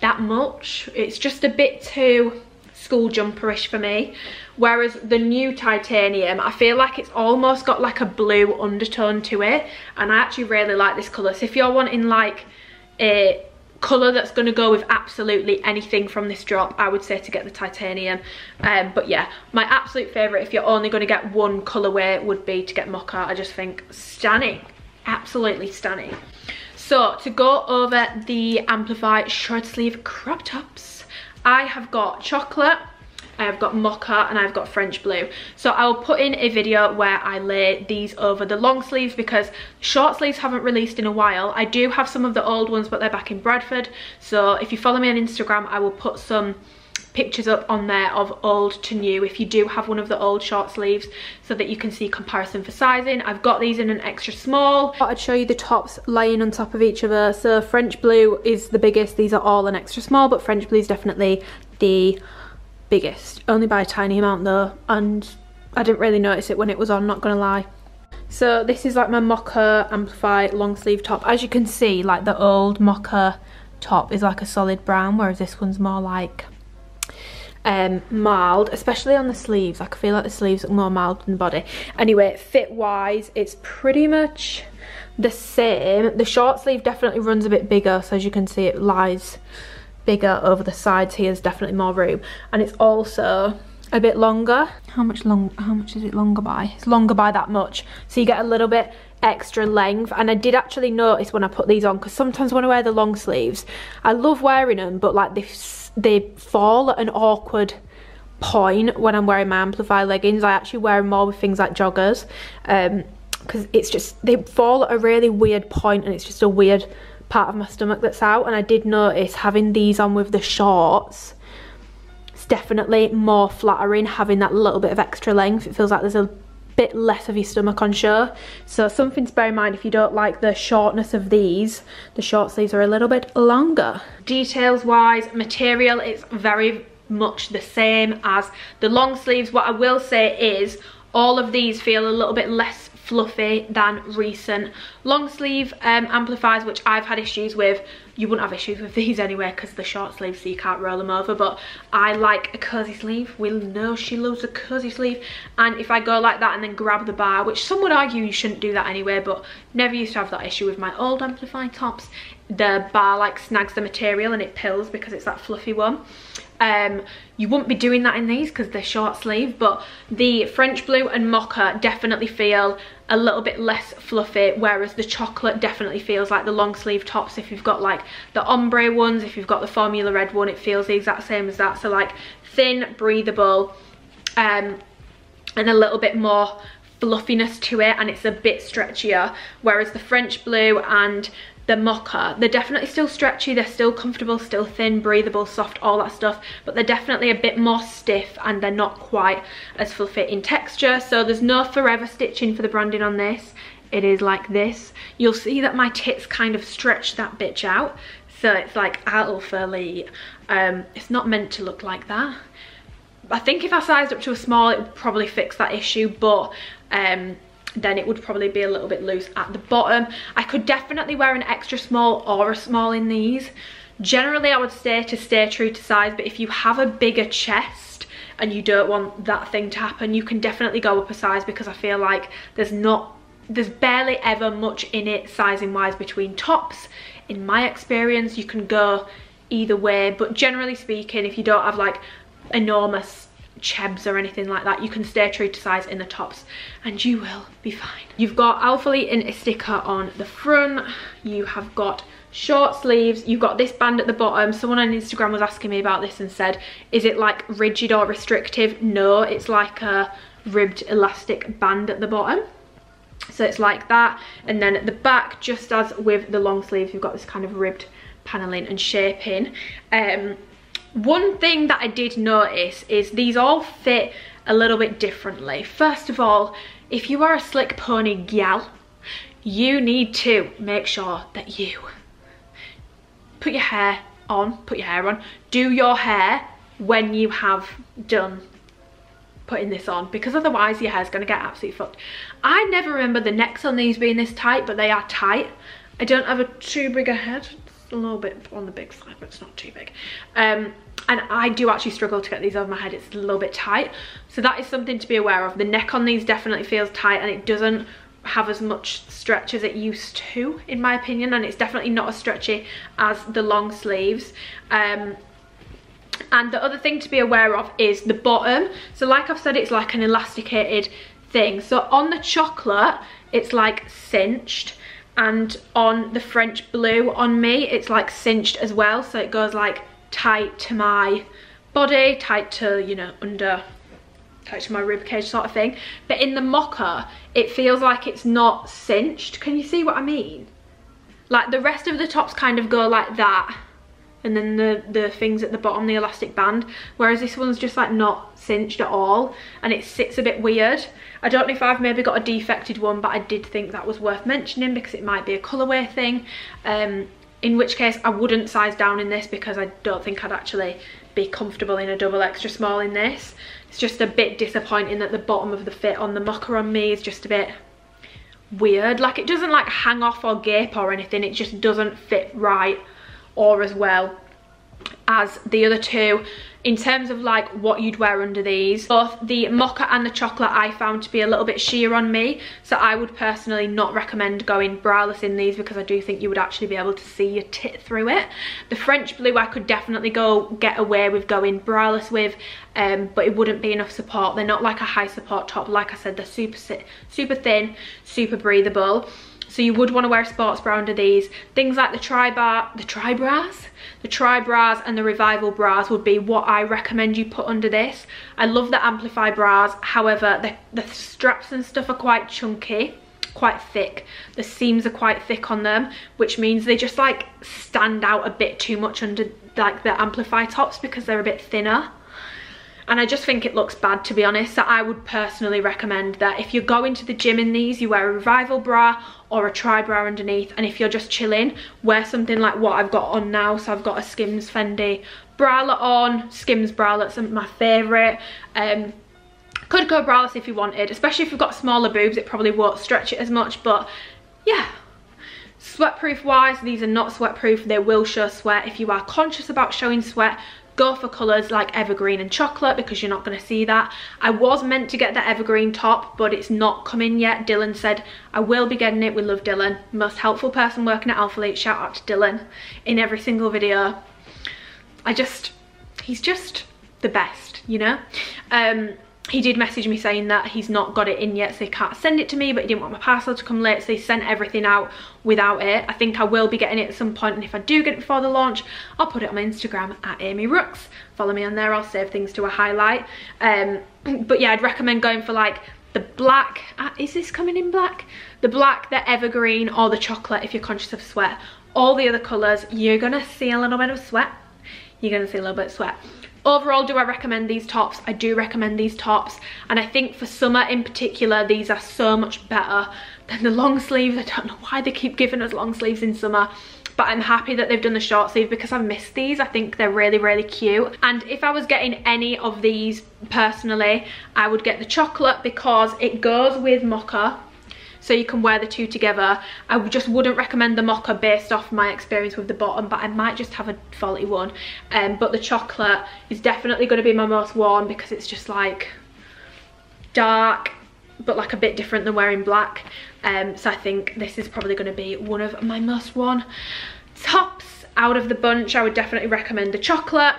that much. It's just a bit too school jumperish for me, whereas the new titanium, I feel like it's almost got like a blue undertone to it, and I actually really like this colour. So if you're wanting like a colour that's going to go with absolutely anything from this drop, I would say to get the titanium. Um, but yeah, my absolute favourite, if you're only going to get one colourway, would be to get mocha. I just think stunning, absolutely stunning. So to go over the Amplify short sleeve crop tops, I have got chocolate, I have got mocha, and I've got French blue. So I'll put in a video where I lay these over the long sleeves, because short sleeves haven't released in a while. I do have some of the old ones, but they're back in Bradford. So if you follow me on Instagram, I will put some pictures up on there of old to new, if you do have one of the old short sleeves, so that you can see comparison for sizing. I've got these in an extra small. I thought I'd show you the tops laying on top of each other. So French blue is the biggest. These are all an extra small, but French blue is definitely the biggest, only by a tiny amount though, and I didn't really notice it when it was on, not gonna lie. So this is like my mocha Amplify long sleeve top. As you can see, like the old mocha top is like a solid brown, whereas this one's more like um mild, especially on the sleeves. Like, I feel like the sleeves look more mild than the body. Anyway, fit wise it's pretty much the same. The short sleeve definitely runs a bit bigger, so as you can see it lies bigger over the sides here. There's definitely more room, and it's also a bit longer. How much long how much is it longer by? It's longer by that much, so you get a little bit extra length. And I did actually notice when I put these on, because sometimes when I wear the long sleeves, I love wearing them, but like they, they fall at an awkward point when I'm wearing my Amplify leggings. I actually wear them more with things like joggers, um because it's just, they fall at a really weird point, and it's just a weird part of my stomach that's out. And I did notice having these on with the shorts, definitely more flattering having that little bit of extra length. It feels like there's a bit less of your stomach on show. So something to bear in mind if you don't like the shortness of these. The short sleeves are a little bit longer. Details wise, material is very much the same as the long sleeves. What I will say is all of these feel a little bit less fluffy than recent long sleeve um, amplifiers, which I've had issues with. You wouldn't have issues with these anyway because they're short sleeves, so you can't roll them over, but I like a cozy sleeve. We know she loves a cozy sleeve, and if I go like that and then grab the bar, which some would argue you shouldn't do that anyway, but never used to have that issue with my old Amplify tops. The bar like snags the material and it pills because it's that fluffy one. Um, you wouldn't be doing that in these because they're short sleeve, but the French blue and mocha definitely feel a little bit less fluffy, whereas the chocolate definitely feels like the long sleeve tops. If you've got like the ombre ones, if you've got the formula red one, it feels the exact same as that. So like thin, breathable, um, and a little bit more fluffiness to it, and it's a bit stretchier, whereas the French blue and the mocha, they're definitely still stretchy, they're still comfortable, still thin, breathable, soft, all that stuff, but they're definitely a bit more stiff and they're not quite as fluffy in texture. So there's no forever stitching for the branding on this. It is like this. You'll see that my tits kind of stretch that bitch out, so it's like Alphalete. Um it's not meant to look like that. I think if I sized up to a small, it would probably fix that issue, but um then it would probably be a little bit loose at the bottom. I could definitely wear an extra small or a small in these. Generally, I would say to stay true to size, but if you have a bigger chest and you don't want that thing to happen, you can definitely go up a size, because I feel like there's not, there's barely ever much in it sizing wise between tops. In my experience, you can go either way, but generally speaking, if you don't have like enormous chebs or anything like that, you can stay true to size in the tops and you will be fine. You've got Alphalete in a sticker on the front, you have got short sleeves, you've got this band at the bottom. Someone on Instagram was asking me about this and said, is it like rigid or restrictive? No, it's like a ribbed elastic band at the bottom, so it's like that. And then at the back, just as with the long sleeves, you've got this kind of ribbed paneling and shaping. um One thing that I did notice is these all fit a little bit differently. First of all, if you are a slick pony gal, you need to make sure that you put your hair on, put your hair on, do your hair when you have done putting this on, because otherwise your hair's gonna get absolutely fucked. I never remember the necks on these being this tight, but they are tight. I don't have a too big a head. It's a little bit on the big side, but it's not too big. Um, and I do actually struggle to get these over my head. It's a little bit tight, so that is something to be aware of. The neck on these definitely feels tight, and it doesn't have as much stretch as it used to, in my opinion, and it's definitely not as stretchy as the long sleeves. Um, and the other thing to be aware of is the bottom. So like I've said, it's like an elasticated thing. So on the chocolate, it's like cinched, and on the French blue on me, it's like cinched as well, so it goes like tight to my body, tight to, you know, under, tight to my rib cage sort of thing. But in the mocha, it feels like it's not cinched. Can you see what I mean? Like the rest of the tops kind of go like that, and then the the things at the bottom, the elastic band, whereas this one's just like not cinched at all, and it sits a bit weird. I don't know if I've maybe got a defected one, but I did think that was worth mentioning because it might be a colourway thing, um in which case I wouldn't size down in this, because I don't think I'd actually be comfortable in a double extra small in this. It's just a bit disappointing that the bottom of the fit on the mocha on me is just a bit weird. Like it doesn't like hang off or gape or anything, it just doesn't fit right or as well as the other two. In terms of like what you'd wear under these, both the mocha and the chocolate I found to be a little bit sheer on me, so I would personally not recommend going braless in these, because I do think you would actually be able to see your tit through it. The French blue I could definitely go get away with going braless with, um, but it wouldn't be enough support. They're not like a high support top. Like I said, they're super super thin, super breathable. So you would want to wear a sports bra under these. Things like the tri-bar, the tri-bras? The tri-bras and the Revival bras would be what I recommend you put under this. I love the Amplify bras, however, the, the straps and stuff are quite chunky, quite thick. The seams are quite thick on them, which means they just like stand out a bit too much under like the Amplify tops, because they're a bit thinner. and I just think it looks bad, to be honest. So I would personally recommend that if you're going to the gym in these, you wear a Revival bra or a Tri bra underneath, and if you're just chilling, wear something like what I've got on now. So I've got a Skims Fendi bralette on. Skims bralettes are my favourite. Um, could go bralettes if you wanted, especially if you've got smaller boobs, it probably won't stretch it as much, but yeah. Sweatproof wise, these are not sweatproof, they will show sweat. If you are conscious about showing sweat, go for colours like evergreen and chocolate, because you're not going to see that. I was meant to get the evergreen top, but it's not coming yet. Dylan said, I will be getting it. We love Dylan. Most helpful person working at Alphalete. Shout out to Dylan in every single video. I just, he's just the best, you know. Um, he did message me saying that he's not got it in yet, so he can't send it to me, but he didn't want my parcel to come late, so he sent everything out without it. I think I will be getting it at some point, and if I do get it before the launch, I'll put it on my Instagram at Amy Rooks. Follow me on there, I'll save things to a highlight. Um, but yeah, I'd recommend going for like the black, uh, is this coming in black? The black, the evergreen, or the chocolate if you're conscious of sweat. All the other colours, you're gonna see a little bit of sweat. You're gonna see a little bit of sweat. Overall, do I recommend these tops? I do recommend these tops, and I think for summer in particular, these are so much better than the long sleeves. I don't know why they keep giving us long sleeves in summer, but I'm happy that they've done the short sleeve because I've missed these. I think they're really, really cute. And if I was getting any of these personally, I would get the chocolate because it goes with mocha. So you can wear the two together. I just wouldn't recommend the mocha based off my experience with the bottom, but I might just have a faulty one. Um, but the chocolate is definitely going to be my most worn because it's just like dark, but like a bit different than wearing black. Um, so I think this is probably going to be one of my most worn tops out of the bunch. I would definitely recommend the chocolate.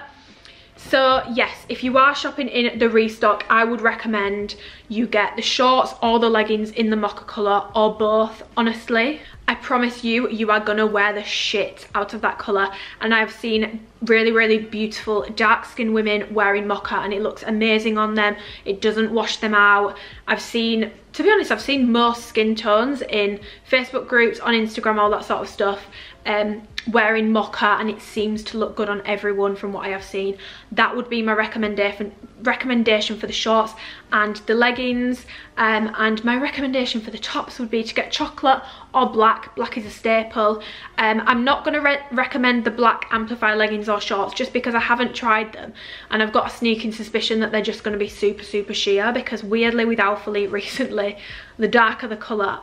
So yes, if you are shopping in the restock, I would recommend you get the shorts or the leggings in the mocha colour or both. Honestly, I promise you, you are gonna wear the shit out of that colour. And I've seen really, really beautiful dark skinned women wearing mocha and it looks amazing on them. It doesn't wash them out. I've seen, to be honest, I've seen most skin tones in Facebook groups, on Instagram, all that sort of stuff. Um, wearing mocha, and it seems to look good on everyone from what I have seen. That would be my recommendation recommendation for the shorts and the leggings, um, and my recommendation for the tops would be to get chocolate or black. Black is a staple. um, I'm not going to re recommend the black Amplify leggings or shorts just because I haven't tried them, and I've got a sneaking suspicion that they're just going to be super super sheer, because weirdly with Alphalete recently, the darker the colour,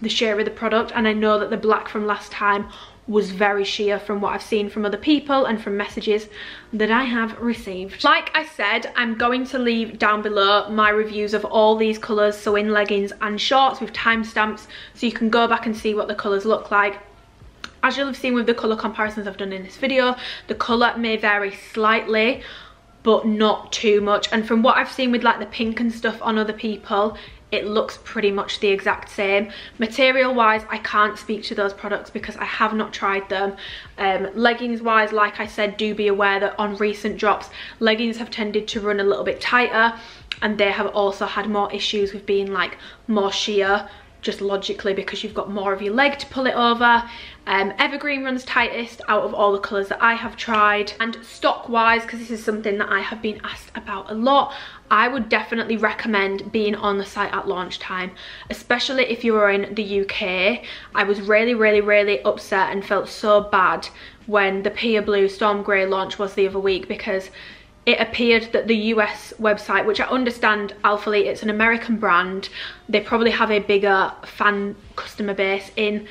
the sheerer the product. And I know that the black from last time was very sheer from what I've seen from other people and from messages that I have received. Like I said, I'm going to leave down below my reviews of all these colours, so in leggings and shorts, with timestamps, so you can go back and see what the colours look like. As you'll have seen with the colour comparisons I've done in this video, the colour may vary slightly, but not too much. And from what I've seen with like the pink and stuff on other people, it looks pretty much the exact same. Material wise, I can't speak to those products because I have not tried them. Um, leggings wise, like I said, do be aware that on recent drops, leggings have tended to run a little bit tighter, and they have also had more issues with being like more sheer, just logically, because you've got more of your leg to pull it over. Um, evergreen runs tightest out of all the colours that I have tried. And stock wise, because this is something that I have been asked about a lot, I would definitely recommend being on the site at launch time, especially if you are in the U K. I was really really really upset and felt so bad when the Pier Blue Storm Grey launch was the other week, because it appeared that the U S website, which I understand Alphalete, it's an American brand, they probably have a bigger fan customer base in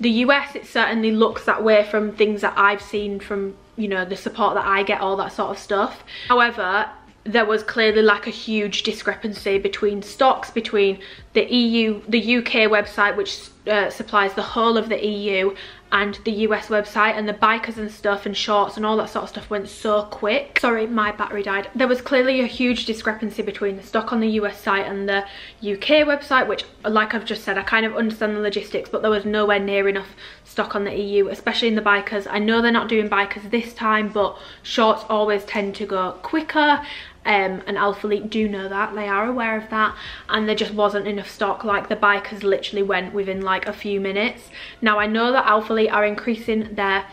the U S. It certainly looks that way from things that I've seen, from, you know, the support that I get, all that sort of stuff. However, there was clearly like a huge discrepancy between stocks between the E U, the U K website, which uh, supplies the whole of the E U, and the U S website, and the bikers and stuff and shorts and all that sort of stuff went so quick. Sorry, my battery died. There was clearly a huge discrepancy between the stock on the U S site and the U K website, which, like I've just said, I kind of understand the logistics, but there was nowhere near enough stock on the E U, especially in the bikers. I know they're not doing bikers this time, but shorts always tend to go quicker. Um, and Alphalete do know that, they are aware of that, and there just wasn't enough stock. Like the bikers literally went within like a few minutes. Now I know that Alphalete are increasing their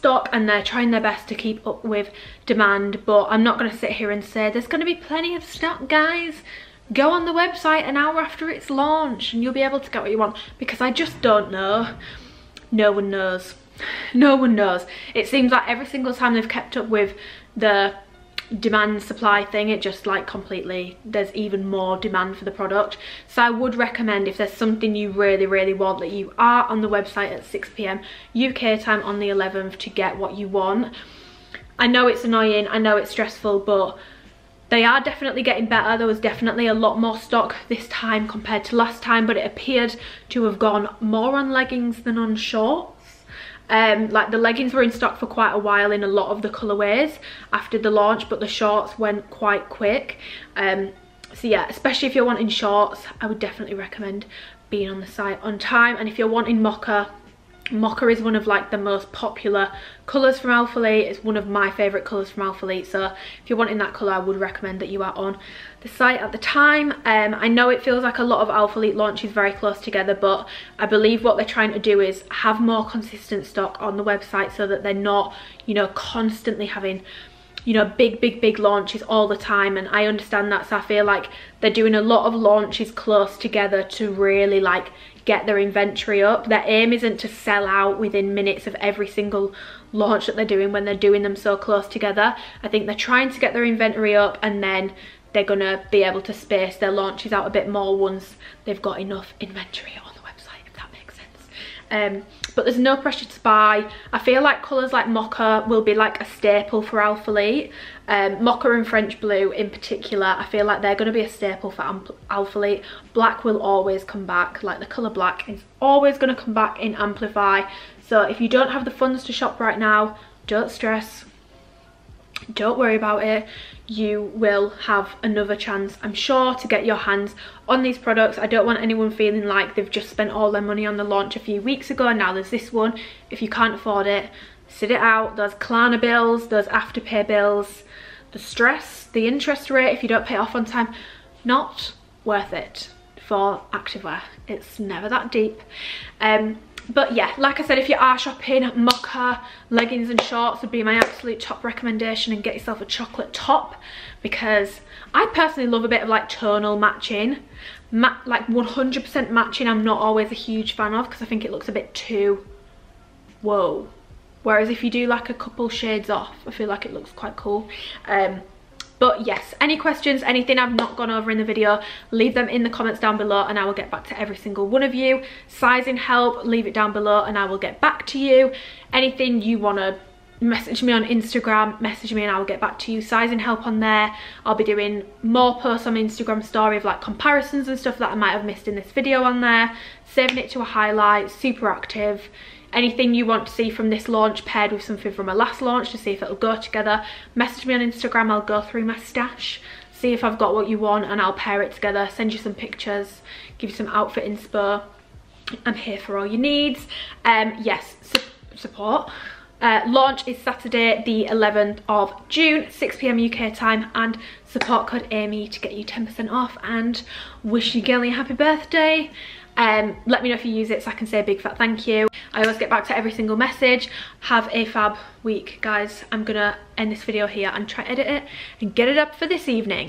stock and they're trying their best to keep up with demand, but I'm not going to sit here and say there's going to be plenty of stock, guys. Go on the website an hour after it's launched and you'll be able to get what you want, because I just don't know. No one knows. No one knows. It seems like every single time they've kept up with the demand supply thing, it just like completely, there's even more demand for the product. So I would recommend, if there's something you really really want, that you are on the website at six p m U K time on the eleventh to get what you want. I know it's annoying, I know it's stressful, but they are definitely getting better. There was definitely a lot more stock this time compared to last time, but it appeared to have gone more on leggings than on shorts. Um, like the leggings were in stock for quite a while in a lot of the colorways after the launch, but the shorts went quite quick. Um, so yeah, especially if you're wanting shorts, I would definitely recommend being on the site on time. And if you're wanting mocha, mocha is one of like the most popular colors from Alphalete. It's one of my favorite colors from Alphalete. So if you're wanting that color, I would recommend that you are on the site at the time. Um, I know it feels like a lot of Alphalete launches very close together, but I believe what they're trying to do is have more consistent stock on the website so that they're not, you know, constantly having, you know, big, big, big launches all the time. And I understand that. So I feel like they're doing a lot of launches close together to really like get their inventory up. Their aim isn't to sell out within minutes of every single launch that they're doing when they're doing them so close together. I think they're trying to get their inventory up, and then they're gonna be able to space their launches out a bit more once they've got enough inventory on the website, if that makes sense. Um, but there's no pressure to buy. I feel like colours like mocha will be like a staple for Alphalete. Um, mocha and French blue in particular, I feel like they're going to be a staple for Alphalete. Black will always come back. Like the colour black is always going to come back in Amplify. So if you don't have the funds to shop right now, don't stress. Don't worry about it. You will have another chance, I'm sure, to get your hands on these products. I don't want anyone feeling like they've just spent all their money on the launch a few weeks ago and now there's this one. If you can't afford it, sit it out. Those Klarna bills, those Afterpay bills, the stress, the interest rate if you don't pay it off on time, not worth it for activewear. It's never that deep. Um, But yeah, like I said, if you are shopping, mocha, leggings and shorts would be my absolute top recommendation, and get yourself a chocolate top, because I personally love a bit of like tonal matching. Ma like one hundred percent matching I'm not always a huge fan of, because I think it looks a bit too, whoa. Whereas if you do like a couple shades off, I feel like it looks quite cool. Um, But yes, any questions, anything I've not gone over in the video, leave them in the comments down below and I will get back to every single one of you. Sizing help, leave it down below and I will get back to you. Anything you want to message me on Instagram, message me and I will get back to you. Sizing help on there. I'll be doing more posts on my Instagram story of like comparisons and stuff that I might have missed in this video on there. Saving it to a highlight, super active. Anything you want to see from this launch paired with something from my last launch to see if it'll go together, message me on Instagram. I'll go through my stash, see if I've got what you want, and I'll pair it together, send you some pictures, give you some outfit inspo. I'm here for all your needs. Um, yes, su support. Uh, launch is Saturday the eleventh of June, six p m U K time, and support code Amy to get you ten percent off, and wish your girlie a happy birthday. Um, let me know if you use it so I can say a big fat thank you. I always get back to every single message. Have a fab week, guys. I'm gonna end this video here and try to edit it and get it up for this evening.